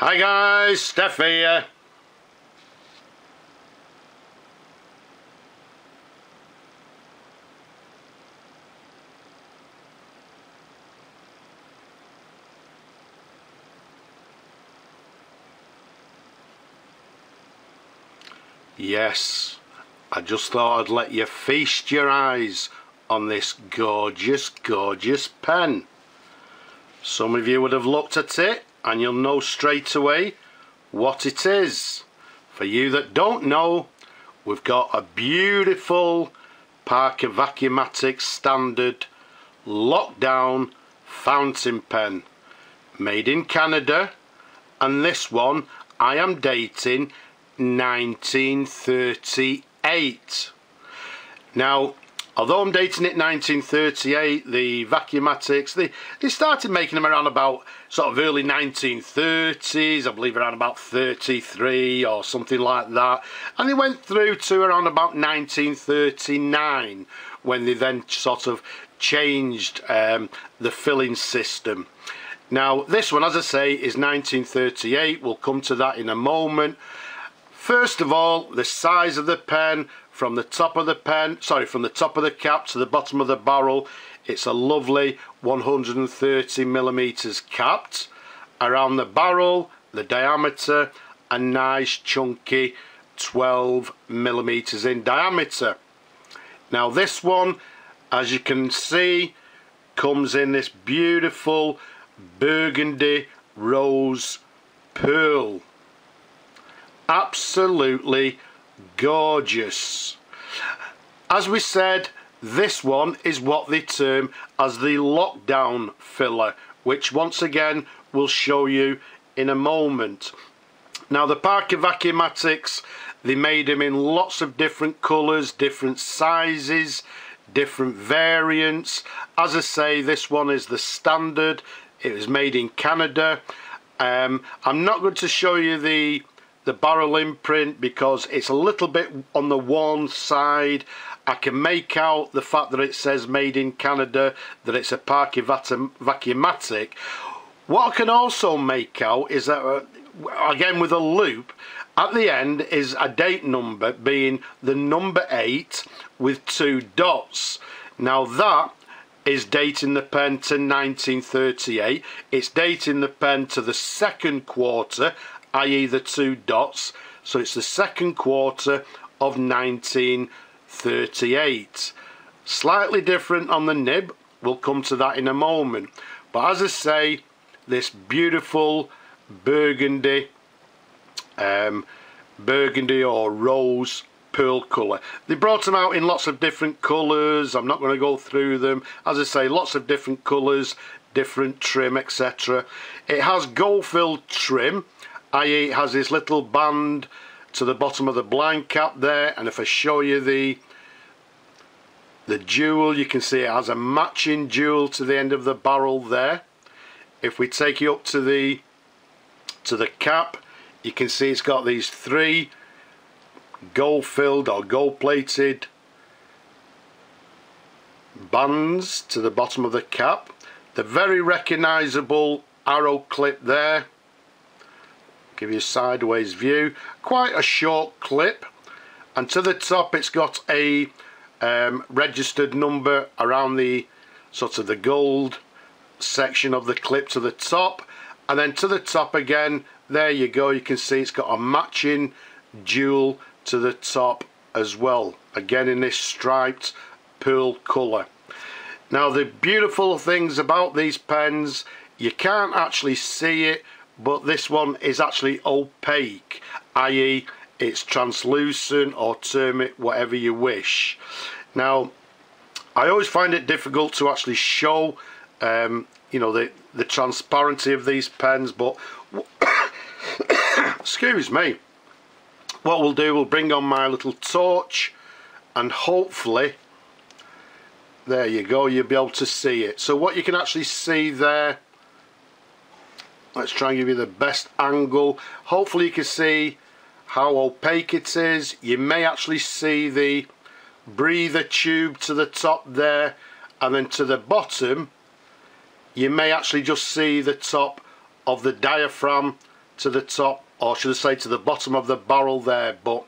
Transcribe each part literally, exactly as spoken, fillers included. Hi guys, Steph here. Yes, I just thought I'd let you feast your eyes on this gorgeous, gorgeous pen. Some of you would have looked at it and you'll know straight away what it is. For you that don't know, we've got a beautiful Parker Vacumatic standard lockdown fountain pen made in Canada, and this one I am dating nineteen thirty-eight. Now, although I'm dating it nineteen thirty-eight, the Vacumatics, they, they started making them around about sort of early nineteen thirties, I believe around about thirty-three or something like that. And they went through to around about nineteen thirty-nine when they then sort of changed um, the filling system. Now this one, as I say, is nineteen thirty-eight. We'll come to that in a moment. First of all, the size of the pen, from the top of the pen, sorry, from the top of the cap to the bottom of the barrel, it's a lovely one hundred thirty millimeters capped. Around the barrel, the diameter, a nice chunky twelve millimeters in diameter. Now this one, as you can see, comes in this beautiful burgundy rose pearl. Absolutely gorgeous. As we said, this one is what they term as the lockdown filler, which once again we'll show you in a moment. Now the Parker Vacumatics, they made them in lots of different colours, different sizes, different variants. As I say, this one is the standard. It was made in Canada. Um, I'm not going to show you the the barrel imprint because it's a little bit on the worn side. I can make out the fact that it says made in Canada, that it's a Parker Vacumatic. What I can also make out is that uh, again with a loop at the end is a date number being the number eight with two dots. Now that is dating the pen to nineteen thirty-eight. It's dating the pen to the second quarter, that is the two dots, so it's the second quarter of nineteen thirty-eight. Slightly different on the nib, we'll come to that in a moment. But as I say, this beautiful burgundy, um, burgundy or rose pearl colour. They brought them out in lots of different colours, I'm not going to go through them. As I say, lots of different colours, different trim, et cetera. It has gold-filled trim, that is it has this little band to the bottom of the blind cap there, and if I show you the the jewel, you can see it has a matching jewel to the end of the barrel there. If we take you up to the to the cap, you can see it's got these three gold filled or gold plated bands to the bottom of the cap, the very recognizable arrow clip there. Give you a sideways view, quite a short clip, and to the top it's got a um, registered number around the sort of the gold section of the clip to the top, and then to the top again, there you go, you can see it's got a matching jewel to the top as well, again in this striped pearl colour. Now the beautiful things about these pens, you can't actually see it, but this one is actually opaque, that is it's translucent, or term it whatever you wish. Now I always find it difficult to actually show um, you know, the, the transparency of these pens, but excuse me, what we'll do, we'll bring on my little torch and hopefully, there you go, you'll be able to see it. So what you can actually see there, let's try and give you the best angle. Hopefully you can see how opaque it is. You may actually see the breather tube to the top there, and then to the bottom you may actually just see the top of the diaphragm to the top, or should I say to the bottom of the barrel there, but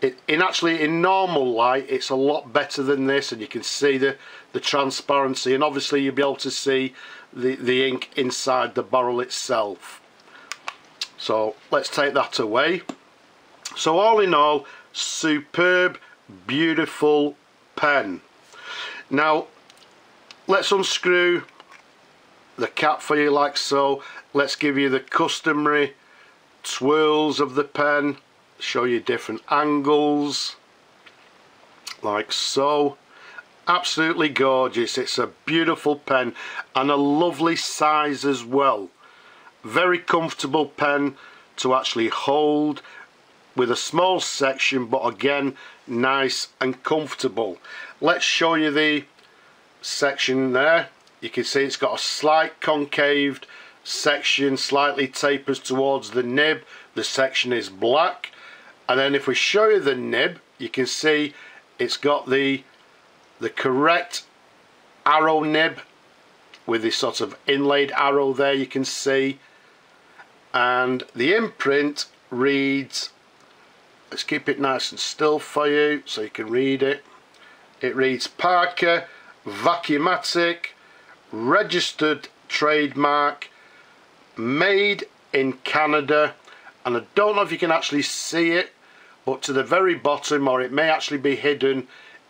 it, in actually in normal light it's a lot better than this, and you can see the the transparency, and obviously you'll be able to see the the ink inside the barrel itself. So let's take that away. So all in all, superb, beautiful pen. Now let's unscrew the cap for you like so. Let's give you the customary twirls of the pen, show you different angles like so. Absolutely gorgeous. It's a beautiful pen and a lovely size as well. Very comfortable pen to actually hold with a small section, but again nice and comfortable. Let's show you the section there. You can see it's got a slight concaved section, slightly tapers towards the nib. The section is black, and then if we show you the nib, you can see it's got the the correct arrow nib with this sort of inlaid arrow there, you can see, and the imprint reads, let's keep it nice and still for you so you can read it, it reads Parker Vacumatic, registered trademark, made in Canada. And I don't know if you can actually see it, but to the very bottom, or it may actually be hidden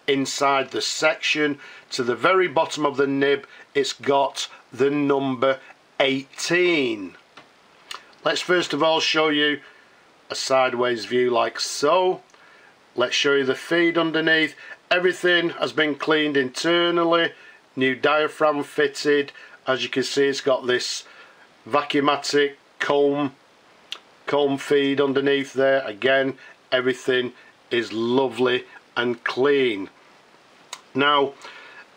inside the section, to the very bottom of the nib it's got the number eighteen. Let's first of all show you a sideways view like so. Let's show you the feed underneath. Everything has been cleaned internally, new diaphragm fitted. As you can see, it's got this Vacumatic comb comb feed underneath there. Again, everything is lovely and clean. Now,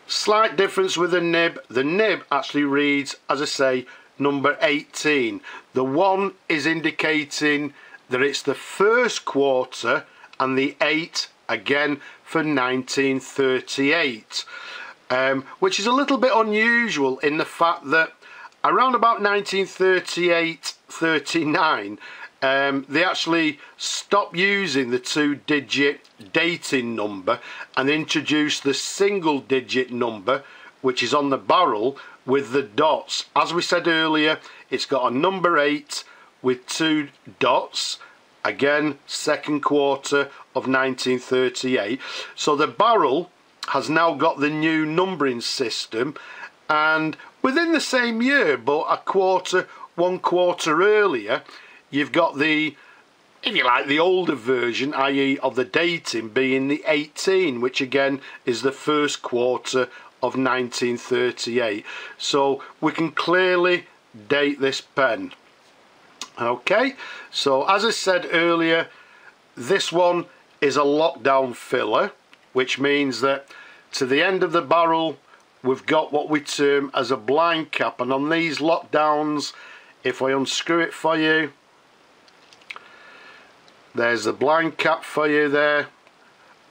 slight difference with the nib. The nib actually reads, as I say, number eighteen. The one is indicating that it's the first quarter, and the eight again for nineteen thirty-eight. Um, which is a little bit unusual in the fact that around about nineteen thirty-eight thirty-nine um, they actually stopped using the two digit dating number and introduced the single digit number, which is on the barrel with the dots. As we said earlier, it's got a number eight with two dots, again second quarter of nineteen thirty-eight. So the barrel has now got the new numbering system, and within the same year, but a quarter, one quarter earlier, you've got the, if you like, the older version, that is of the dating being the eighteen, which again is the first quarter of nineteen thirty-eight. So we can clearly date this pen. Okay, so as I said earlier, this one is a lockdown filler, which means that to the end of the barrel we've got what we term as a blind cap. And on these lockdowns, if I unscrew it for you, there's the blind cap for you there,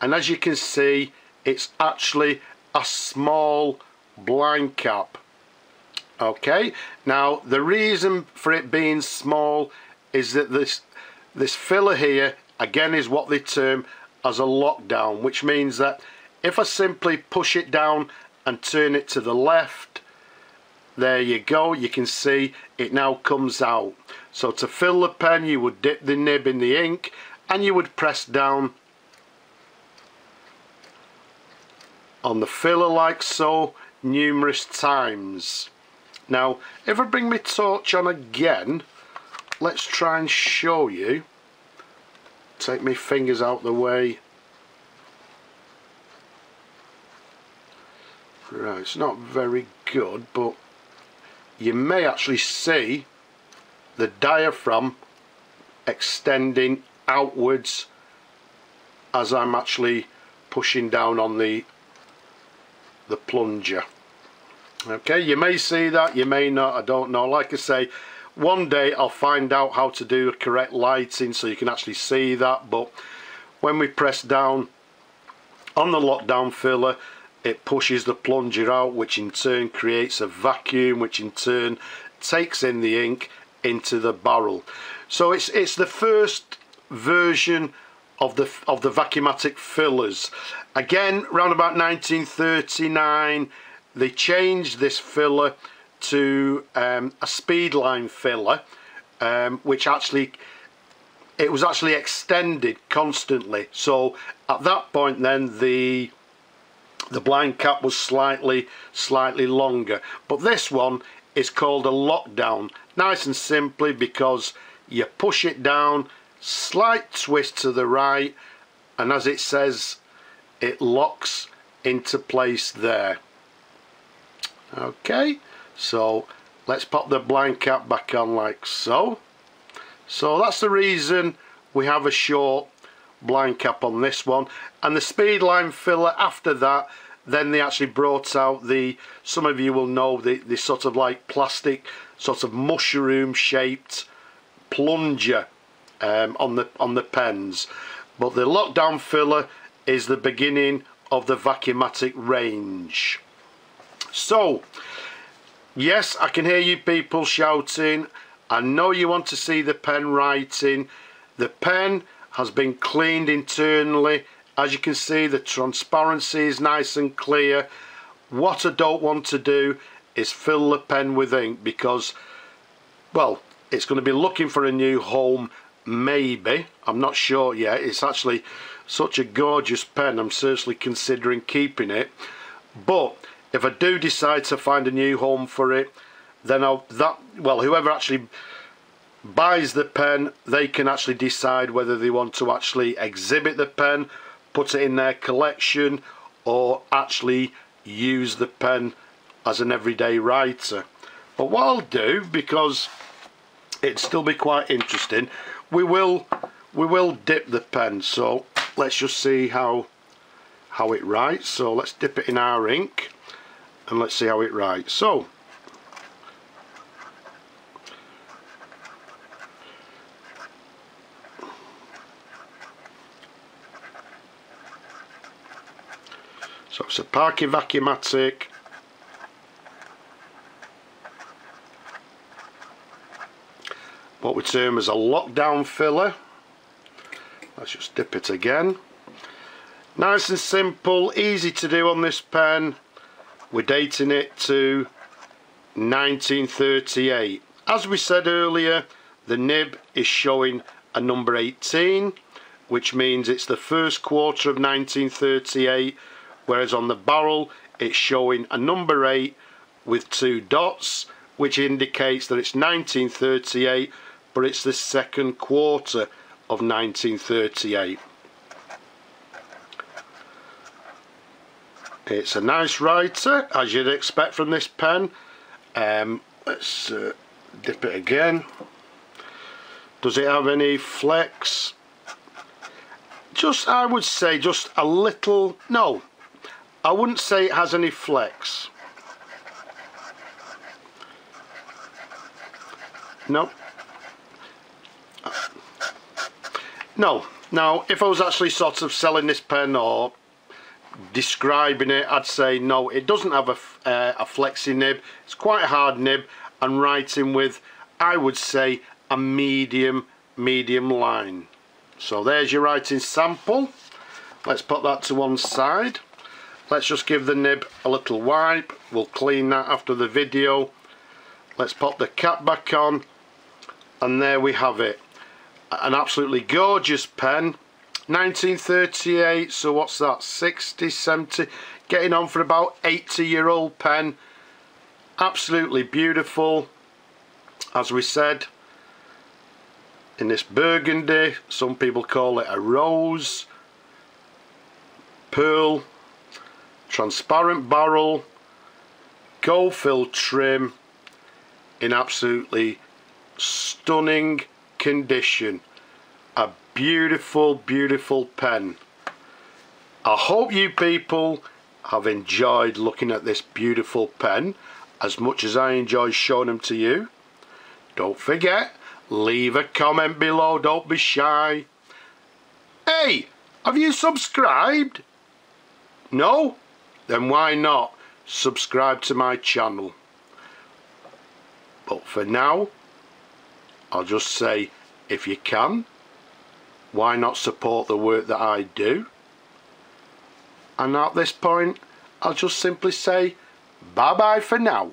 and as you can see, it's actually a small blind cap. Okay, now the reason for it being small is that this this filler here again is what they term as a lockdown, which means that if I simply push it down and turn it to the left, there you go, you can see it now comes out. So to fill the pen, you would dip the nib in the ink and you would press down on the filler like so, numerous times. Now if I bring my torch on again, let's try and show you. Take my fingers out the way. Right, it's not very good, but you may actually see the diaphragm extending outwards as I'm actually pushing down on the the plunger. Okay, you may see that, you may not, I don't know. Like I say, one day I'll find out how to do the correct lighting so you can actually see that. But when we press down on the lockdown filler, it pushes the plunger out, which in turn creates a vacuum, which in turn takes in the ink into the barrel. So it's it's the first version of the of the Vacumatic fillers. Again, round about nineteen thirty-nine, they changed this filler to um, a speedline filler, um, which actually it was actually extended constantly. So at that point, then the the blind cap was slightly slightly longer. But this one is called a lockdown, nice and simply because you push it down, slight twist to the right, and as it says, it locks into place there. Okay, so let's pop the blind cap back on like so. So that's the reason we have a short blind cap on this one. And the speedline filler after that, then they actually brought out the, some of you will know, the, the sort of like plastic sort of mushroom shaped plunger um, on the on the pens. But the lockdown filler is the beginning of the Vacumatic range. So yes, I can hear you people shouting. I know you want to see the pen writing. The pen has been cleaned internally. As you can see, the transparency is nice and clear. What I don't want to do is fill the pen with ink because, well, it's going to be looking for a new home, maybe. I'm not sure yet. It's actually such a gorgeous pen. I'm seriously considering keeping it. But if I do decide to find a new home for it, then I'll, that, well, whoever actually buys the pen, they can actually decide whether they want to actually exhibit the pen, put it in their collection, or actually use the pen as an everyday writer. But what I'll do, because it'd still be quite interesting, we will we will dip the pen. So let's just see how how it writes. So let's dip it in our ink and let's see how it writes. So So it's a Parker Vacumatic. What we term as a lockdown filler. Let's just dip it again. Nice and simple, easy to do on this pen. We're dating it to nineteen thirty-eight. As we said earlier, the nib is showing a number eighteen, which means it's the first quarter of nineteen thirty-eight. Whereas on the barrel it's showing a number eight with two dots, which indicates that it's nineteen thirty-eight, but it's the second quarter of nineteen thirty-eight. It's a nice writer, as you'd expect from this pen. Um, let's uh, dip it again. Does it have any flecks? Just, I would say, just a little, no. I wouldn't say it has any flecks. No. No. Now, if I was actually sort of selling this pen or describing it, I'd say no, it doesn't have a, uh, a flexy nib. It's quite a hard nib and writing with, I would say, a medium, medium line. So there's your writing sample. Let's put that to one side. Let's just give the nib a little wipe. We'll clean that after the video. Let's pop the cap back on. And there we have it. An absolutely gorgeous pen. nineteen thirty-eight, so what's that? sixty, seventy, getting on for about eighty year old pen. Absolutely beautiful. As we said, in this burgundy, some people call it a rose, pearl, transparent barrel, gold filled trim, in absolutely stunning condition. A beautiful, beautiful pen. I hope you people have enjoyed looking at this beautiful pen as much as I enjoy showing them to you. Don't forget, leave a comment below, don't be shy. Hey, have you subscribed? No? Then why not subscribe to my channel? But for now, I'll just say, if you can, why not support the work that I do? And at this point, I'll just simply say, bye bye for now.